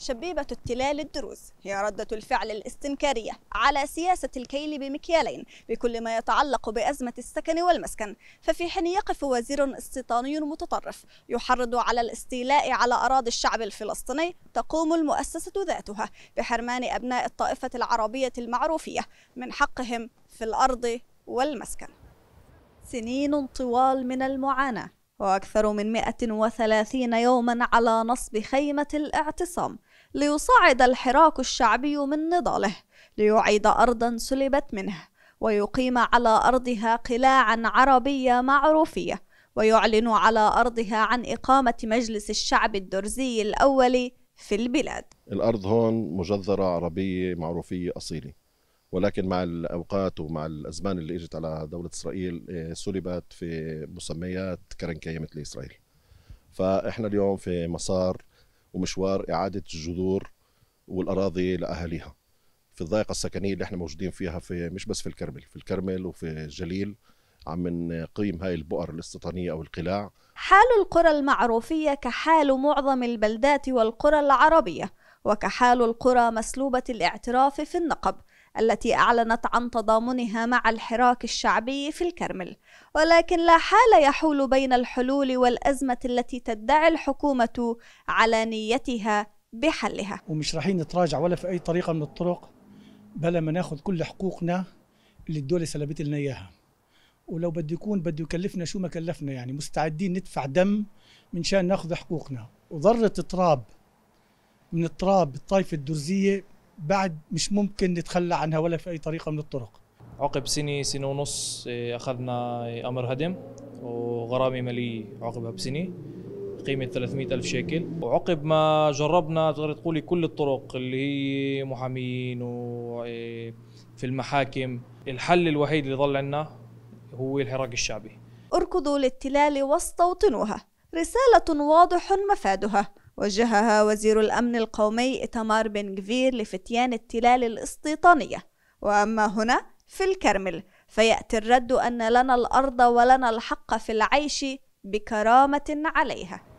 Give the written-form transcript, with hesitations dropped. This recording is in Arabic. شبيبة التلال للدروز هي ردة الفعل الاستنكارية على سياسة الكيل بمكيالين بكل ما يتعلق بأزمة السكن والمسكن، ففي حين يقف وزير استيطاني متطرف يحرض على الاستيلاء على أراضي الشعب الفلسطيني، تقوم المؤسسة ذاتها بحرمان أبناء الطائفة العربية المعروفية من حقهم في الأرض والمسكن. سنين طوال من المعاناة وأكثر من 130 يوما على نصب خيمة الاعتصام ليصعد الحراك الشعبي من نضاله، ليعيد أرضا سلبت منه ويقيم على أرضها قلاعا عربية معروفية، ويعلن على أرضها عن إقامة مجلس الشعب الدرزي الأول في البلاد. الأرض هون مجذرة عربية معروفية أصيلة، ولكن مع الأوقات ومع الأزمان اللي إجت على دولة إسرائيل سلبت في مسميات كرنكية مثل إسرائيل. فإحنا اليوم في مسار ومشوار إعادة الجذور والأراضي لأهاليها في الضائقة السكنية اللي إحنا موجودين فيها، في مش بس في الكرمل، في الكرمل وفي الجليل عم نقيم هاي البؤر الاستيطانية أو القلاع. حال القرى المعروفية كحال معظم البلدات والقرى العربية، وكحال القرى مسلوبة الاعتراف في النقب التي أعلنت عن تضامنها مع الحراك الشعبي في الكرمل، ولكن لا حال يحول بين الحلول والأزمة التي تدعي الحكومة على نيتها بحلها. ومش رايحين نتراجع ولا في أي طريقة من الطرق بلا ما ناخذ كل حقوقنا اللي الدولة سلبت لنا إياها، ولو بده يكون بده يكلفنا شو ما كلفنا، يعني مستعدين ندفع دم من شان ناخذ حقوقنا. وذرة تراب من التراب الطائفة الدرزية بعد مش ممكن نتخلى عنها ولا في أي طريقة من الطرق. عقب سنة ونص أخذنا أمر هدم وغرامة مالية عقبها بسنة قيمة 300,000 شيكل، وعقب ما جربنا تقدر تقولي كل الطرق اللي هي محامين وفي المحاكم، الحل الوحيد اللي ضل عنا هو الحراك الشعبي. اركضوا للتلال واستوطنوها، رسالة واضح مفادها وجهها وزير الأمن القومي إيتمار بن غفير لفتيان التلال الاستيطانية. وأما هنا في الكرمل فيأتي الرد أن لنا الأرض ولنا الحق في العيش بكرامة عليها.